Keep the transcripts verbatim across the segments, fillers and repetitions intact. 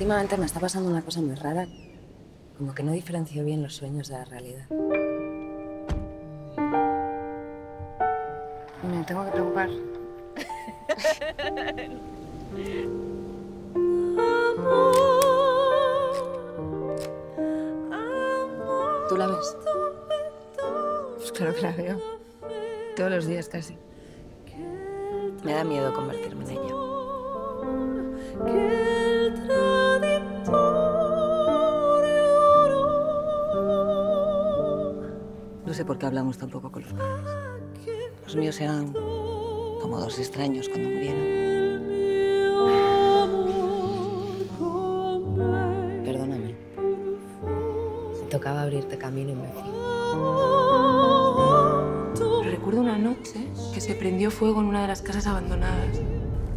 Últimamente me está pasando una cosa muy rara. Como que no diferencio bien los sueños de la realidad. Me tengo que preocupar. ¿Tú la ves? Pues claro que la veo. Todos los días casi. Me da miedo convertirme en ella. No sé por qué hablamos tan poco con los padres. Los míos eran como dos extraños cuando murieron. Perdóname. Se tocaba abrirte camino y me fui. Recuerdo una noche que se prendió fuego en una de las casas abandonadas.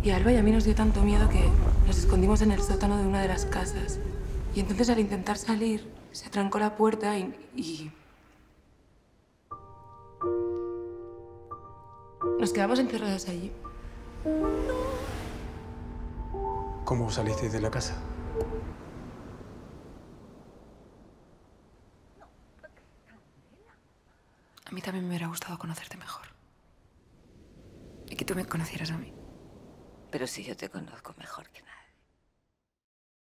Y a Alba y a mí nos dio tanto miedo que nos escondimos en el sótano de una de las casas. Y entonces, al intentar salir, se trancó la puerta y... y... nos quedamos encerradas allí. ¿Cómo salisteis de la casa? A mí también me hubiera gustado conocerte mejor. Y que tú me conocieras a mí. Pero si yo te conozco mejor que nadie.